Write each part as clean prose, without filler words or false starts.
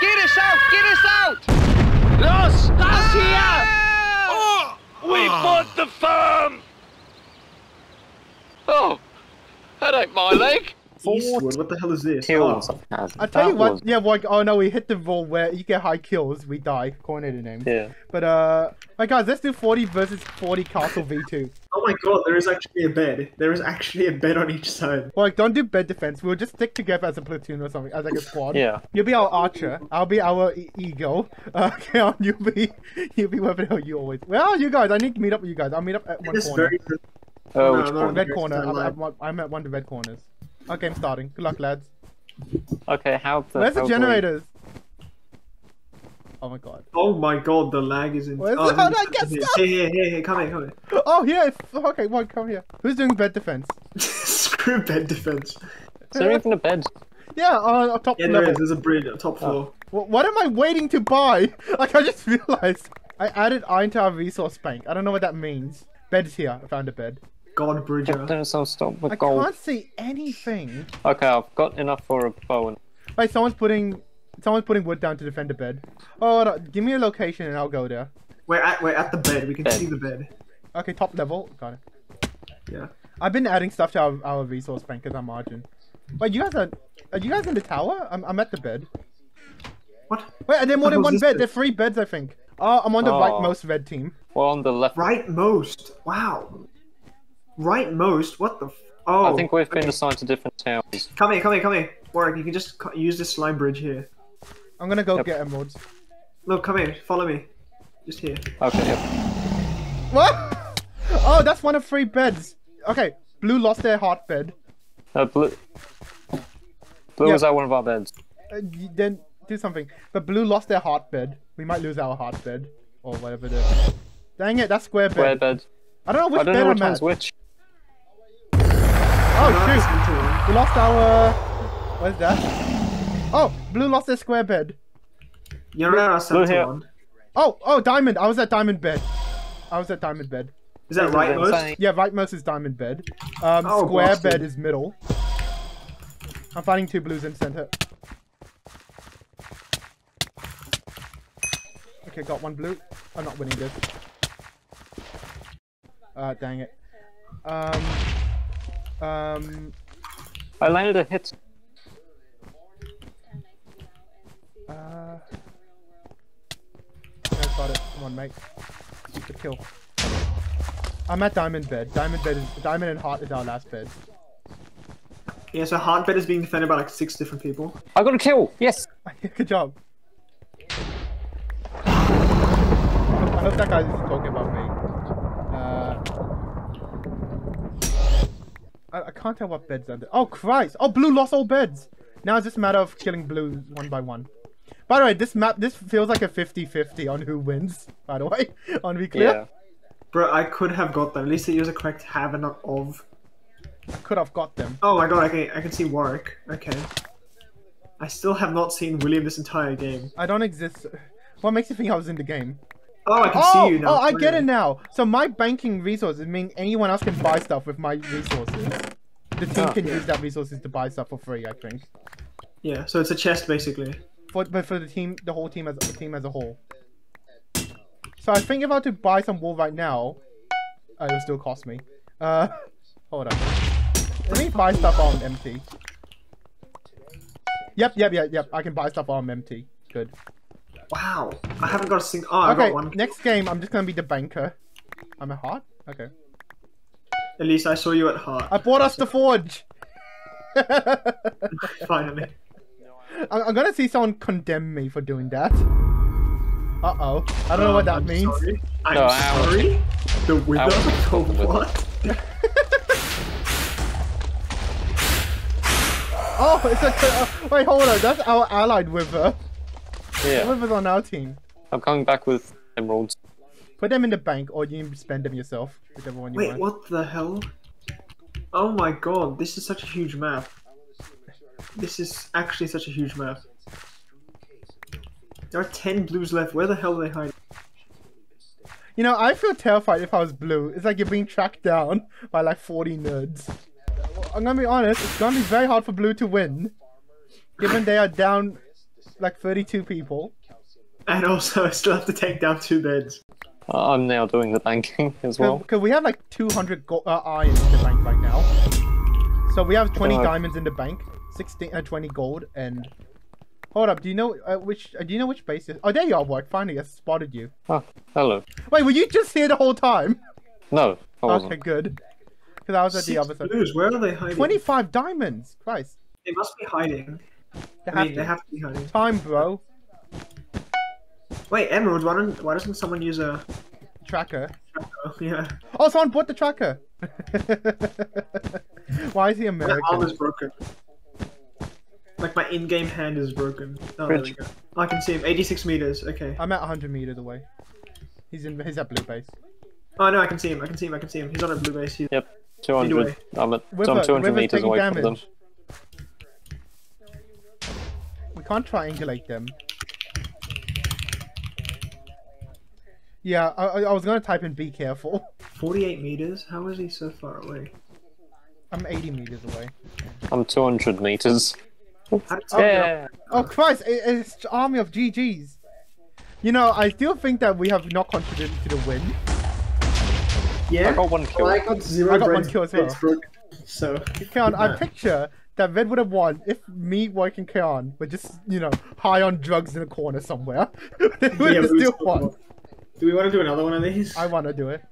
Get us out! Get us out! Los! Los here! Oh, we bought the farm! Oh, that ain't my leg. Eastwood, what the hell is this? Kills. Oh. I tell you what, yeah, like, oh no, we hit the ball where you get high kills, we die, calling it a name. Yeah. But, like, guys, let's do 40 versus 40 Castle V2. Oh my god, there is actually a bed. There is actually a bed on each side. Well, like, don't do bed defense, we'll just stick together as a platoon or something, as like a squad. Yeah. You'll be our archer, I'll be our eagle. Keon, you'll be whatever you always. Where are you guys? I need to meet up with you guys. I'll meet up at one corner. Oh, no, no, red corner. I'm at one of the red corners. Okay, I'm starting. Good luck, lads. Okay, where's the generators? Oh my god. Oh my god, the lag is in. Where's the... I get stuck! Hey, come here, come here. Oh, yeah, okay, well, come here. Who's doing bed defense? Screw bed defense. Is there even a bed? Yeah, on top floor. Yeah, there is, there's a bridge on top floor. What am I waiting to buy? Like, I just realized. I added iron to our resource bank. I don't know what that means. Bed's here, I found a bed. God, Bridger. I can't see anything. Okay, I've got enough for a bow. Wait, someone's putting wood down to defend the bed. Oh, no, give me a location and I'll go there. We're at the bed. We can see the bed. Okay, top level. Got it. Yeah. I've been adding stuff to our resource bank because I'm margin. Wait, are you guys in the tower? I'm at the bed. What? Wait, are there more than one bed? There are 3 beds, I think. Oh, I'm on the rightmost red team. We're on the left. Rightmost. Wow. Rightmost? What the f- Oh! I think we've been assigned to different towns. Come here. Warwick, you can just use this slime bridge here. I'm gonna go get emeralds. Look, come here, follow me. Just here. Okay, yep. What? Oh, that's one of 3 beds. Okay, blue lost their heart bed. Blue was at one of our beds. Then do something. But blue lost their heart bed. We might lose our heart bed. Or whatever it is. Dang it, that's square bed. Square bed. I don't know which bed I'm at. Which. Oh shoot! We lost our... Where's that? Oh! Blue lost their square bed. You're at our here. One. Oh! Diamond! I was at diamond bed. Is that rightmost? Yeah, rightmost is diamond bed. Square bed is middle. I'm fighting 2 blues in center. Okay, got 1 blue. I'm not winning this. Dang it. I landed a hit. I got it. Come on, mate. It's a kill. I'm at diamond bed. Diamond and heart is our last bed. Yeah, so heart bed is being defended by like 6 different people. I got a kill! Yes! Good job. I hope that guy isn't talking about me. I can't tell what beds are there. Oh, Christ! Oh, blue lost all beds! Now it's just a matter of killing blue 1 by 1. By the way, this feels like a 50-50 on who wins, by the way. On to be clear. Yeah. Bro, I could have got them. At least it was a correct have and not of. I could have got them. Oh my god, I can see Warwick. Okay. I still have not seen William this entire game. I don't exist. What makes you think I was in the game? Oh, I can see you now. Oh, I get it now. So my banking resources mean anyone else can buy stuff with my resources. The team can use that resources to buy stuff for free, I think. Yeah, so it's a chest basically. But for the whole team as a whole. So I think if I were to buy some wool right now, it would still cost me. Hold on. Let me buy stuff on empty. Yep. I can buy stuff on empty. Good. Wow, I haven't got a single. Oh, okay, I got one. Next game, I'm just gonna be the banker. I'm at heart? Okay. At least I saw you at heart. I bought us the forge! Finally. I'm gonna see someone condemn me for doing that. Uh oh. I don't know what that means. Sorry. I'm sorry? The wither? Oh, what? Oh, it's a. Wait, hold on. That's our allied wither. Yeah. The wither's on our team. I'm coming back with emeralds. Put them in the bank, or you can spend them yourself. Whichever one you want. Wait, what the hell? Oh my god, this is such a huge map. This is actually such a huge map. There are 10 blues left. Where the hell are they hiding? You know, I feel terrified if I was blue. It's like you're being tracked down by like 40 nerds. I'm gonna be honest, it's gonna be very hard for blue to win. Given they are down like 32 people. And also I still have to take down 2 beds. I'm now doing the banking as well. Because we have like 200 iron in the bank right now. So we have 20 diamonds in the bank, 20 gold, and... Hold up, do you know which base is? Oh, there you are, Work. Finally, I spotted you. Oh, hello. Wait, were you just here the whole time? No, I wasn't. Okay, good. Because I was at the other side. Where are they hiding? 25 diamonds! Christ. They must be hiding. They have to be hiding. Time, bro. Wait, Emerald, why doesn't someone use a... Tracker? Yeah. Oh, someone bought the tracker! Why is he American? My arm is broken. Like, my in-game hand is broken. Oh, there we go. I can see him. 86 meters, okay. I'm at 100 meters away. He's at blue base. Oh, no, I can see him. I can see him. He's on a blue base. He's... Yep. 200. I'm 200 meters away from them. We can't triangulate them. Yeah, I was gonna type in "be careful." 48 meters? How is he so far away? I'm 80 meters away. I'm 200 meters. Yeah. Oh Christ! It's an army of GGs. You know, I still think that we have not contributed to the win. Yeah. I got 1 kill. Well, I got 0. I got 1 kill as well. So Kion, I picture that Red would have won if me, Woik, and Kion were just, you know, high on drugs in a corner somewhere. They would have still won. Do we want to do another one of these? I want to do it.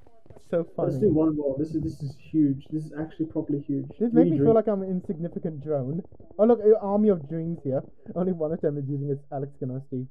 So fun. Let's do one more. This is huge. This is actually properly huge. This made me feel like I'm an insignificant drone. Oh look, an army of dreams here. Only one of them is using its Alex Gnostic bomb.